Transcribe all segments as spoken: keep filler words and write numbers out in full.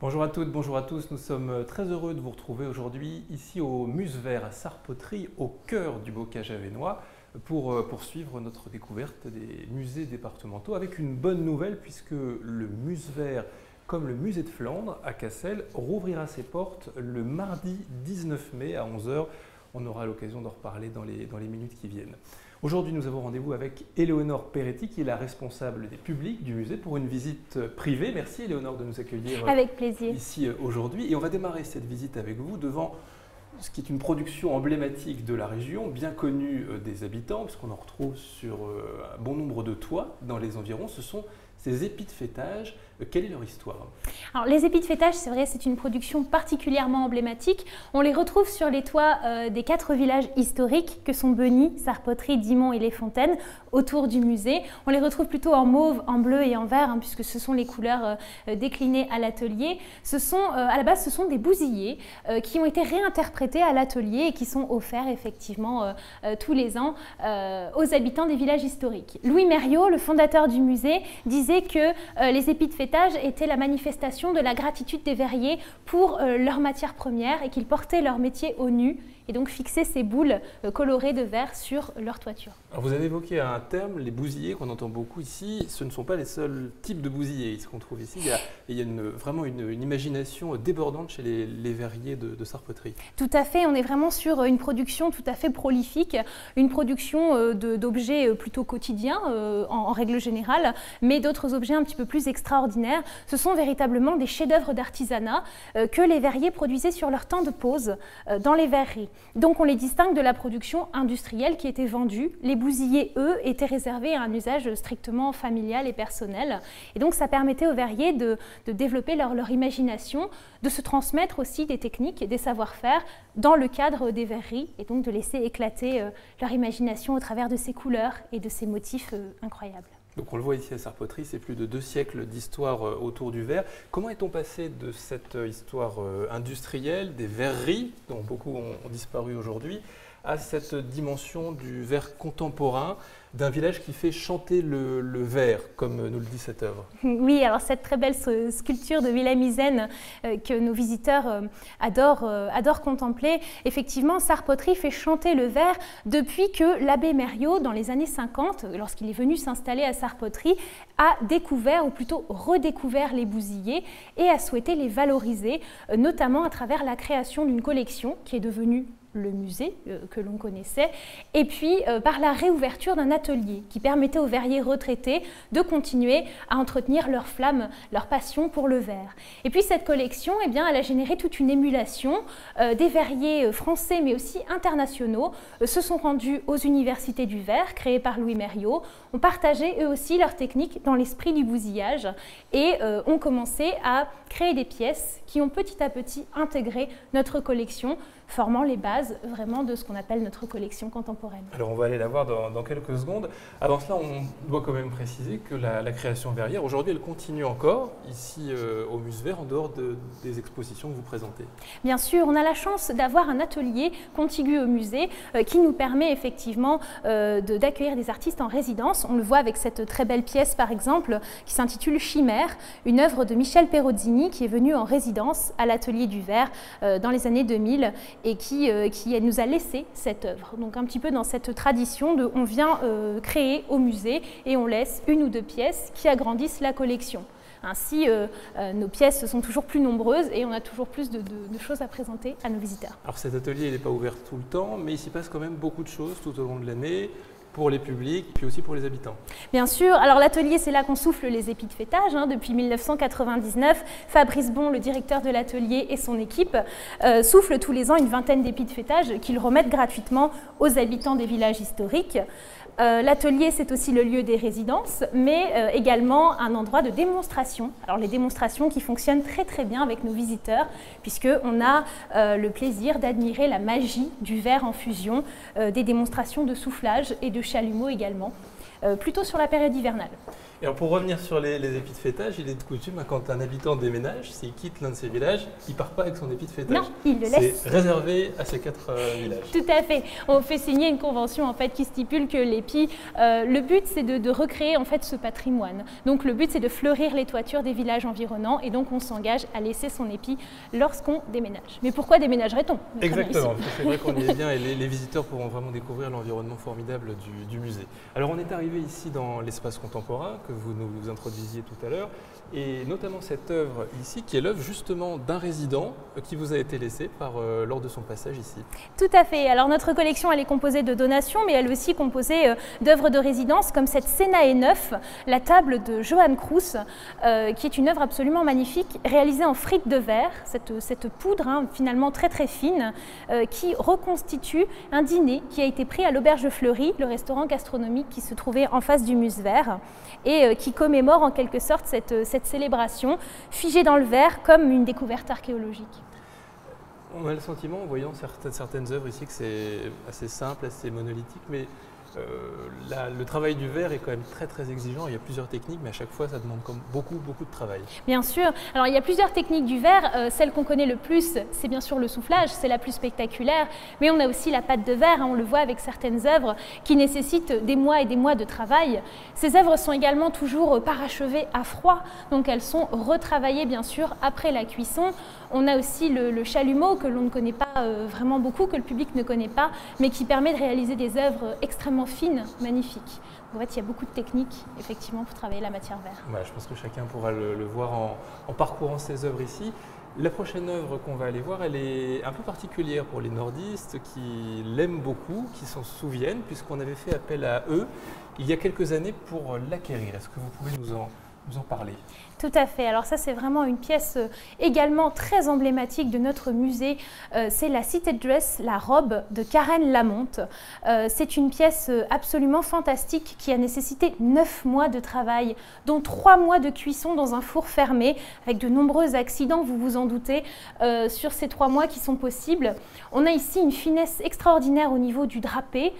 Bonjour à toutes, bonjour à tous, nous sommes très heureux de vous retrouver aujourd'hui ici au MusVerre à Sars-Poteries, au cœur du Bocage avesnois, pour poursuivre notre découverte des musées départementaux avec une bonne nouvelle puisque le MusVerre, comme le Musée de Flandre à Cassel, rouvrira ses portes le mardi dix-neuf mai à onze heures. On aura l'occasion d'en reparler dans les, dans les minutes qui viennent. Aujourd'hui, nous avons rendez-vous avec Éléonore Péretti, qui est la responsable des publics du musée, pour une visite privée. Merci Éléonore de nous accueillir avec plaisir ici aujourd'hui. Et on va démarrer cette visite avec vous devant ce qui est une production emblématique de la région, bien connue des habitants, puisqu'on en retrouve sur un bon nombre de toits dans les environs. Ce sont ces épis de faîtage, quelle est leur histoire? Alors, les épis de faîtage, c'est vrai, c'est une production particulièrement emblématique. On les retrouve sur les toits euh, des quatre villages historiques que sont Beugnies, Sars-Poteries, Dimont et Lez-Fontaine, autour du musée. On les retrouve plutôt en mauve, en bleu et en vert, hein, puisque ce sont les couleurs euh, déclinées à l'atelier. Ce sont, euh, à la base, ce sont des bousillés euh, qui ont été réinterprétés à l'atelier et qui sont offerts effectivement euh, euh, tous les ans euh, aux habitants des villages historiques. Louis Mériaux, le fondateur du musée, disait que euh, les épis de faîtage étaient la manifestation de la gratitude des verriers pour euh, leur matière première et qu'ils portaient leur métier au nu et donc fixaient ces boules euh, colorées de vert sur leur toiture. Alors vous avez évoqué un terme, les bousillés, qu'on entend beaucoup ici. Ce ne sont pas les seuls types de bousillés qu'on trouve ici. Il y a, il y a une, vraiment une, une imagination débordante chez les, les verriers de, de Sars-Poteries. Tout à fait, on est vraiment sur une production tout à fait prolifique, une production euh, d'objets plutôt quotidiens euh, en, en règle générale, mais d'autres objets un petit peu plus extraordinaires. Ce sont véritablement des chefs-d'œuvre d'artisanat euh, que les verriers produisaient sur leur temps de pause euh, dans les verreries. Donc on les distingue de la production industrielle qui était vendue. Les bousillés, eux, étaient réservés à un usage strictement familial et personnel. Et donc ça permettait aux verriers de, de développer leur, leur imagination, de se transmettre aussi des techniques et des savoir-faire dans le cadre des verreries et donc de laisser éclater euh, leur imagination au travers de ces couleurs et de ces motifs euh, incroyables. Donc on le voit ici à Sars-Poteries, c'est plus de deux siècles d'histoire autour du verre. Comment est-on passé de cette histoire industrielle, des verreries, dont beaucoup ont disparu aujourd'hui, à cette dimension du verre contemporain, d'un village qui fait chanter le, le verre, comme nous le dit cette œuvre? Oui, alors cette très belle sculpture de Willem Hessen euh, que nos visiteurs euh, adorent, euh, adorent contempler. Effectivement, Sars-Poteries fait chanter le verre depuis que l'abbé Mériaux, dans les années cinquante, lorsqu'il est venu s'installer à Sars-Poteries, a découvert, ou plutôt redécouvert, les bousillés et a souhaité les valoriser, euh, notamment à travers la création d'une collection qui est devenue le musée euh, que l'on connaissait, et puis euh, par la réouverture d'un atelier qui permettait aux verriers retraités de continuer à entretenir leur flamme, leur passion pour le verre. Et puis cette collection, eh bien, elle a généré toute une émulation. Euh, des verriers français mais aussi internationaux euh, se sont rendus aux universités du verre créées par Louis Mériaux, ont partagé eux aussi leurs techniques dans l'esprit du bousillage et euh, ont commencé à créer des pièces qui ont petit à petit intégré notre collection, formant les bases vraiment de ce qu'on appelle notre collection contemporaine. Alors on va aller la voir dans, dans quelques secondes. Avant cela, on doit quand même préciser que la, la création verrière, aujourd'hui, elle continue encore ici euh, au MusVerre, en dehors de, des expositions que vous présentez. Bien sûr, on a la chance d'avoir un atelier contigu au musée euh, qui nous permet effectivement euh, d'accueillir de, des artistes en résidence. On le voit avec cette très belle pièce, par exemple, qui s'intitule Chimère, une œuvre de Michèle Perozeni qui est venue en résidence à l'atelier du verre euh, dans les années deux mille. Et qui, euh, qui nous a laissé cette œuvre. Donc un petit peu dans cette tradition de on vient euh, créer au musée et on laisse une ou deux pièces qui agrandissent la collection. Ainsi, euh, euh, nos pièces sont toujours plus nombreuses et on a toujours plus de, de, de choses à présenter à nos visiteurs. Alors cet atelier n'est pas ouvert tout le temps, mais il s'y passe quand même beaucoup de choses tout au long de l'année, pour les publics, puis aussi pour les habitants. Bien sûr, alors l'atelier, c'est là qu'on souffle les épis de faîtage. Hein. Depuis mille neuf cent quatre-vingt-dix-neuf, Fabrice Bon, le directeur de l'atelier, et son équipe euh, soufflent tous les ans une vingtaine d'épis de faîtage qu'ils remettent gratuitement aux habitants des villages historiques. Euh, l'atelier, c'est aussi le lieu des résidences, mais euh, également un endroit de démonstration. Alors les démonstrations qui fonctionnent très très bien avec nos visiteurs, puisqu'on a euh, le plaisir d'admirer la magie du verre en fusion, euh, des démonstrations de soufflage et de chalumeau également. euh, plutôt sur la période hivernale. Et alors pour revenir sur les, les épis de fêtage, il est de coutume, quand un habitant déménage, s'il quitte l'un de ses villages, il ne part pas avec son épi de fêtage. Non, il le laisse. C'est réservé à ces quatre euh, villages. Tout à fait. On fait signer une convention en fait, qui stipule que l'épi, euh, le but c'est de, de recréer en fait, ce patrimoine. Donc le but c'est de fleurir les toitures des villages environnants et donc on s'engage à laisser son épi lorsqu'on déménage. Mais pourquoi déménagerait-on? Exactement, c'est vrai qu'on y est bien et les, les visiteurs pourront vraiment découvrir l'environnement formidable du, du musée. Alors on est arrivé ici dans l'espace contemporain que vous nous vous introduisiez tout à l'heure et notamment cette œuvre ici qui est l'œuvre justement d'un résident qui vous a été laissé par, euh, lors de son passage ici. Tout à fait, alors notre collection elle est composée de donations mais elle est aussi composée euh, d'œuvres de résidence comme cette Sénaé neuf, la table de Johan Krus euh, qui est une œuvre absolument magnifique réalisée en frites de verre, cette, cette poudre hein, finalement très très fine euh, qui reconstitue un dîner qui a été pris à l'Auberge Fleurie, le restaurant gastronomique qui se trouvait en face du MusVerre et euh, qui commémore en quelque sorte cette, cette célébration figée dans le verre comme une découverte archéologique. On a le sentiment en voyant certaines, certaines œuvres ici que c'est assez simple, assez monolithique mais Euh, la, le travail du verre est quand même très très exigeant, il y a plusieurs techniques mais à chaque fois ça demande comme beaucoup beaucoup de travail. Bien sûr, alors il y a plusieurs techniques du verre, euh, celle qu'on connaît le plus c'est bien sûr le soufflage, c'est la plus spectaculaire mais on a aussi la pâte de verre, hein, on le voit avec certaines œuvres qui nécessitent des mois et des mois de travail. Ces œuvres sont également toujours parachevées à froid donc elles sont retravaillées bien sûr après la cuisson. On a aussi le, le chalumeau que l'on ne connaît pas euh, vraiment beaucoup, que le public ne connaît pas, mais qui permet de réaliser des œuvres extrêmement fines, magnifiques. En fait, il y a beaucoup de techniques, effectivement, pour travailler la matière verre. Voilà, je pense que chacun pourra le, le voir en, en parcourant ces œuvres ici. La prochaine œuvre qu'on va aller voir, elle est un peu particulière pour les nordistes qui l'aiment beaucoup, qui s'en souviennent, puisqu'on avait fait appel à eux il y a quelques années pour l'acquérir. Est-ce que vous pouvez nous en, nous en parler ? Tout à fait. Alors ça, c'est vraiment une pièce également très emblématique de notre musée. Euh, c'est la Cité Dress, la robe de Karen Lamonte. Euh, c'est une pièce absolument fantastique qui a nécessité neuf mois de travail, dont trois mois de cuisson dans un four fermé, avec de nombreux accidents, vous vous en doutez, euh, sur ces trois mois qui sont possibles. On a ici une finesse extraordinaire au niveau du drapé.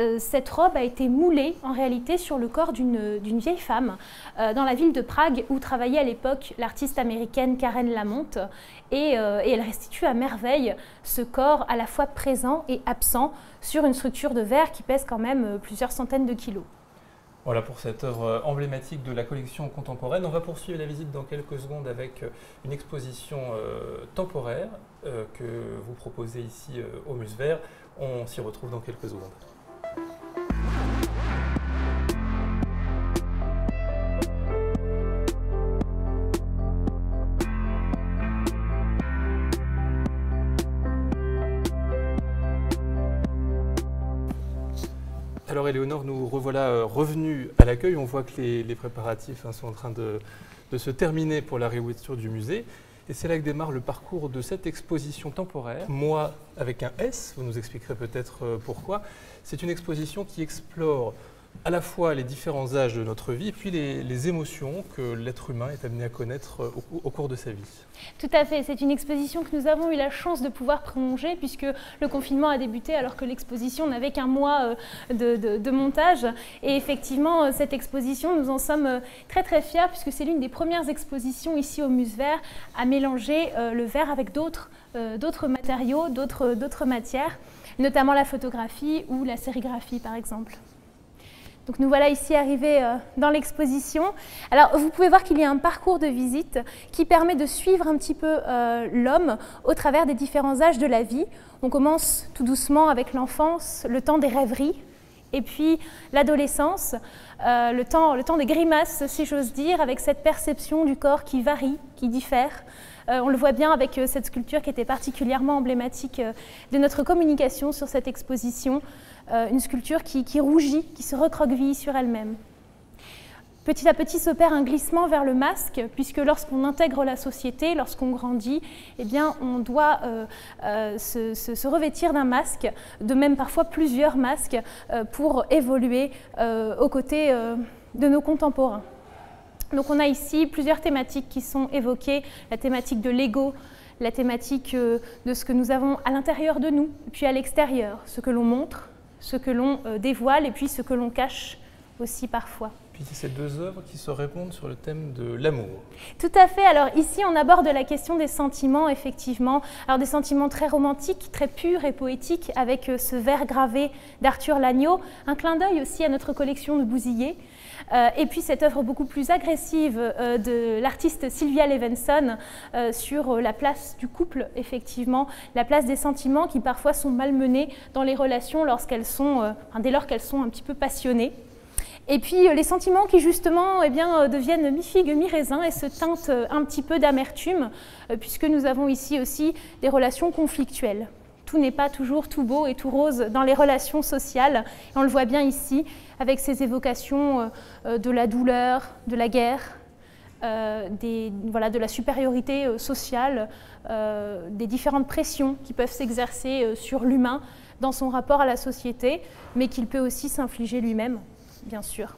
Euh, cette robe a été moulée en réalité sur le corps d'une d'une vieille femme euh, dans la ville de Prague où travaillait à l'époque l'artiste américaine Karen Lamonte et, euh, et elle restitue à merveille ce corps à la fois présent et absent sur une structure de verre qui pèse quand même plusieurs centaines de kilos. Voilà pour cette œuvre emblématique de la collection contemporaine. On va poursuivre la visite dans quelques secondes avec une exposition euh, temporaire euh, que vous proposez ici euh, au MusVerre. On s'y retrouve dans quelques secondes. Alors Éléonore, nous revoilà revenus à l'accueil. On voit que les, les préparatifs hein, sont en train de, de se terminer pour la réouverture du musée. Et c'est là que démarre le parcours de cette exposition temporaire. Moi, avec un S, vous nous expliquerez peut-être pourquoi. C'est une exposition qui explore à la fois les différents âges de notre vie et puis les, les émotions que l'être humain est amené à connaître au, au cours de sa vie. Tout à fait, c'est une exposition que nous avons eu la chance de pouvoir prolonger puisque le confinement a débuté alors que l'exposition n'avait qu'un mois de, de, de montage. Et effectivement, cette exposition, nous en sommes très très fiers puisque c'est l'une des premières expositions ici au MusVerre à mélanger le verre avec d'autres d'autres matériaux, d'autres d'autres matières, notamment la photographie ou la sérigraphie par exemple. Donc nous voilà ici arrivés dans l'exposition. Alors vous pouvez voir qu'il y a un parcours de visite qui permet de suivre un petit peu euh, l'homme au travers des différents âges de la vie. On commence tout doucement avec l'enfance, le temps des rêveries et puis l'adolescence, euh, le temps, le temps des grimaces si j'ose dire, avec cette perception du corps qui varie, qui diffère. Euh, on le voit bien avec euh, cette sculpture qui était particulièrement emblématique euh, de notre communication sur cette exposition. Euh, une sculpture qui, qui rougit, qui se recroqueville sur elle-même. Petit à petit s'opère un glissement vers le masque, puisque lorsqu'on intègre la société, lorsqu'on grandit, eh bien, on doit euh, euh, se, se, se revêtir d'un masque, de même parfois plusieurs masques, euh, pour évoluer euh, aux côtés euh, de nos contemporains. Donc on a ici plusieurs thématiques qui sont évoquées, la thématique de l'ego, la thématique euh, de ce que nous avons à l'intérieur de nous, puis à l'extérieur, ce que l'on montre, ce que l'on dévoile et puis ce que l'on cache aussi parfois. Puis ces deux œuvres qui se répondent sur le thème de l'amour. Tout à fait. Alors ici, on aborde la question des sentiments, effectivement. Alors des sentiments très romantiques, très purs et poétiques, avec ce vers gravé d'Arthur Lagneau. Un clin d'œil aussi à notre collection de Bousillier. Euh, et puis cette œuvre beaucoup plus agressive euh, de l'artiste Sylvia Levenson euh, sur la place du couple, effectivement. La place des sentiments qui parfois sont malmenés dans les relations lorsqu'elles sont, euh, enfin, dès lors qu'elles sont un petit peu passionnées. Et puis les sentiments qui justement eh bien, deviennent mi-figue, mi-raisin et se teintent un petit peu d'amertume, puisque nous avons ici aussi des relations conflictuelles. Tout n'est pas toujours tout beau et tout rose dans les relations sociales. Et on le voit bien ici avec ces évocations de la douleur, de la guerre, euh, des, voilà, de la supériorité sociale, euh, des différentes pressions qui peuvent s'exercer sur l'humain dans son rapport à la société, mais qu'il peut aussi s'infliger lui-même. Bien sûr.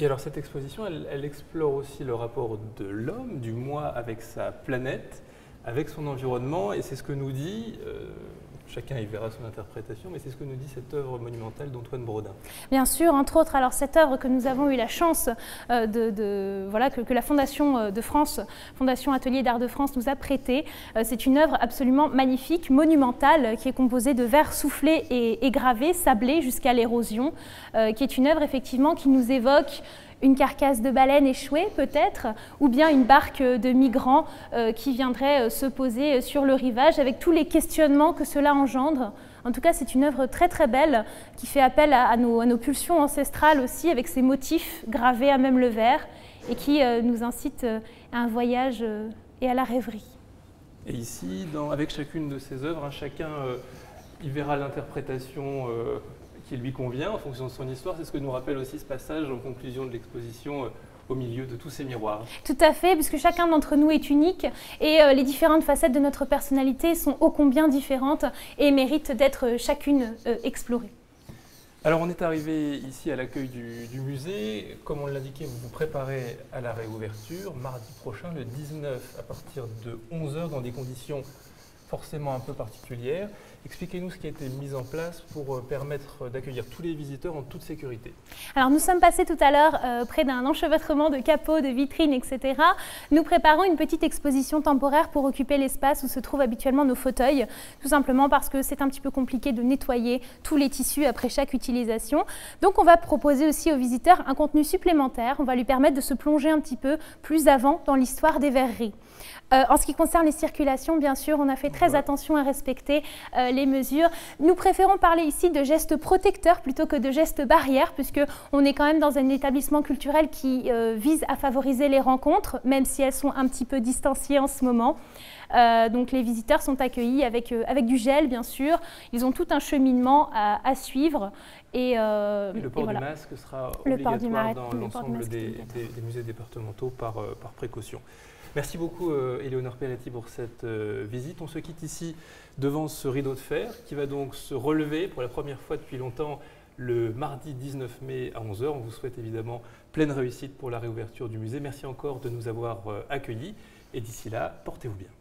Et alors cette exposition, elle, elle explore aussi le rapport de l'homme, du moi avec sa planète, avec son environnement, et c'est ce que nous dit, euh, chacun y verra son interprétation, mais c'est ce que nous dit cette œuvre monumentale d'Antoine Brodin. Bien sûr, entre autres, alors cette œuvre que nous avons eu la chance euh, de, de, voilà, que, que la Fondation de France, Fondation Atelier d'Art de France nous a prêtée, euh, c'est une œuvre absolument magnifique, monumentale, qui est composée de vers soufflés et, et gravés, sablés jusqu'à l'érosion, euh, qui est une œuvre effectivement qui nous évoque une carcasse de baleine échouée peut-être, ou bien une barque de migrants euh, qui viendrait euh, se poser sur le rivage avec tous les questionnements que cela engendre. En tout cas, c'est une œuvre très très belle qui fait appel à, à, nos, à nos pulsions ancestrales aussi, avec ses motifs gravés à même le verre et qui euh, nous incite euh, à un voyage euh, et à la rêverie. Et ici, dans, avec chacune de ces œuvres, hein, chacun euh, y verra l'interprétation euh... qui lui convient en fonction de son histoire. C'est ce que nous rappelle aussi ce passage en conclusion de l'exposition euh, au milieu de tous ces miroirs. Tout à fait, puisque chacun d'entre nous est unique et euh, les différentes facettes de notre personnalité sont ô combien différentes et méritent d'être euh, chacune euh, explorées. Alors on est arrivé ici à l'accueil du, du musée. Comme on l'indiquait, vous vous préparez à la réouverture mardi prochain, le dix-neuf, à partir de onze heures, dans des conditions forcément un peu particulière. Expliquez-nous ce qui a été mis en place pour permettre d'accueillir tous les visiteurs en toute sécurité. Alors nous sommes passés tout à l'heure euh, près d'un enchevêtrement de capots, de vitrines, et cetera. Nous préparons une petite exposition temporaire pour occuper l'espace où se trouvent habituellement nos fauteuils, tout simplement parce que c'est un petit peu compliqué de nettoyer tous les tissus après chaque utilisation. Donc on va proposer aussi aux visiteurs un contenu supplémentaire, on va lui permettre de se plonger un petit peu plus avant dans l'histoire des verreries. Euh, en ce qui concerne les circulations, bien sûr, on a fait très attention à respecter euh, les mesures. Nous préférons parler ici de gestes protecteurs plutôt que de gestes barrières, puisqu'on est quand même dans un établissement culturel qui euh, vise à favoriser les rencontres, même si elles sont un petit peu distanciées en ce moment. Euh, donc les visiteurs sont accueillis avec, euh, avec du gel, bien sûr. Ils ont tout un cheminement à, à suivre. Et, euh, et le port et voilà. du masque sera obligatoire le port dans l'ensemble le des, des, des musées départementaux par, euh, par précaution. Merci beaucoup euh, Éléonore Péretti pour cette euh, visite. On se quitte ici devant ce rideau de fer qui va donc se relever pour la première fois depuis longtemps le mardi dix-neuf mai à onze heures. On vous souhaite évidemment pleine réussite pour la réouverture du musée. Merci encore de nous avoir euh, accueillis et d'ici là, portez-vous bien.